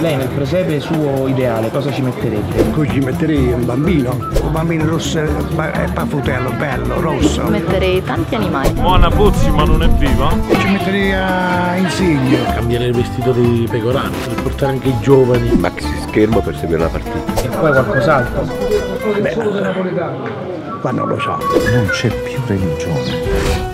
Lei nel presepe suo ideale cosa ci metterebbe? Qui ci metterei un bambino rosso e paffutello, bello, rosso. Ci metterei tanti animali. Buona Puzzi ma non è viva? Ci metterei a Insigne. Cambiare il vestito di Pecorano, per portare anche i giovani. Maxi schermo per seguire la partita. E poi qualcos'altro? Beh, qua non lo so. Non c'è più religione.